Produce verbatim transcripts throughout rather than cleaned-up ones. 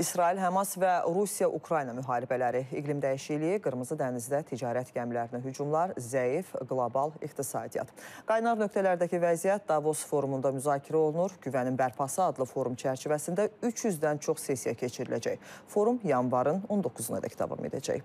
İsrail, Həmas və Rusiya-Ukrayna müharibələri, iqlim dəyişikliyi, Qırmızı dənizdə ticarət gəmilərinə hücumlar, zəif qlobal iqtisadiyyat. Qaynar nöqtələrdəki vəziyyət Davos forumunda müzakirə olunur. Güvənin bərpası adlı forum çərçivəsində üç yüzdən çox sessiya keçiriləcək. Forum yanvarın on doqquzuna dək davam edəcək.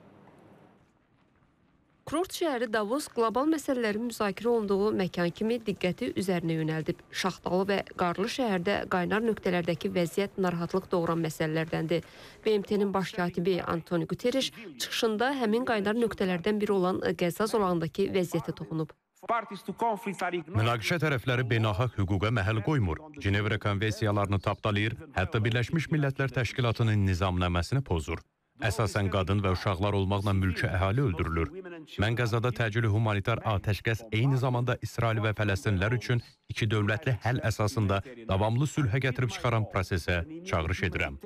Kurort şəhəri Davos qlobal məsələlərin müzakirə olunduğu məkan kimi diqqəti üzərinə yönəldib. Şaxtalı və qarlı şəhərdə qaynar nöqtələrdəki vəziyyət narahatlıq doğuran məsələlərdəndir. B M T'nin baş katibi Antonio Guterres çıxışında həmin qaynar nöqtələrdən biri olan Qəzza zolağındakı vəziyyətə toxunub. Münaqişə tərəfləri beynəlxalq hüquqa məhəl qoymur, Cenevrə konvensiyalarını tapdalayır, hətta Birləşmiş Millətlər Təşkilatının nizamnaməsini pozur. Əsasən qadın və uşaqlar olmaqla mülki əhali öldürülür. Mən Qəzzada təcili humanitar atəşkəs eyni zamanda İsrail və Fələstinlər üçün iki dövlətli həll əsasında davamlı sülhə gətirib çıxaran prosesə çağırış edirəm.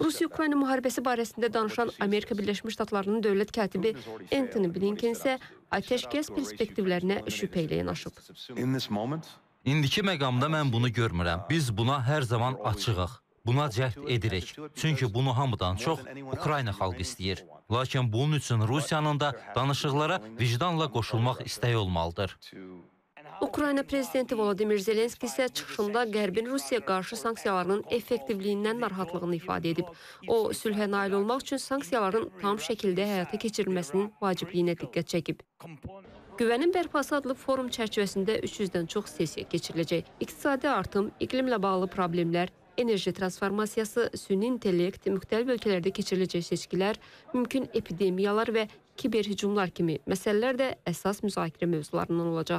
Rusiya-Ukrayna müharibəsi barəsində danışan Amerika Birləşmiş Ştatlarının dövlət katibi Antony Blinken isə atəşkəs perspektivlərinə şübhə ilə yanaşıb. İndiki məqamda mən bunu görmürəm. Biz buna hər zaman açığıq. Buna cəhd edirik. Çünki bunu hamıdan çox Ukrayna xalqı istəyir. Lakin bunun üçün Rusiyanın da danışıqlara vicdanla qoşulmaq istəyi olmalıdır. Ukrayna prezidenti Volodymyr Zelenski isə çıxışında Qərbin Rusiyaya qarşı sanksiyalarının effektivliyindən narahatlığını ifadə edib. O, sülhə nail olmaq üçün sanksiyaların tam şəkildə həyata keçirilməsinin vacibliyinə diqqət çəkib. Güvənin bərpası adlı forum çərçivəsində üç yüzdən çox sessiya keçiriləcək. İqtisadi artım, iqlimlə bağlı problemlər, enerji transformasiyası, süni intellekt, müxtəlif ölkələrdə keçiriləcək seçkilər, mümkün epidemiyalar və kiber hücumlar kimi məsələlər də əsas müzakirə mövzularından olacaq.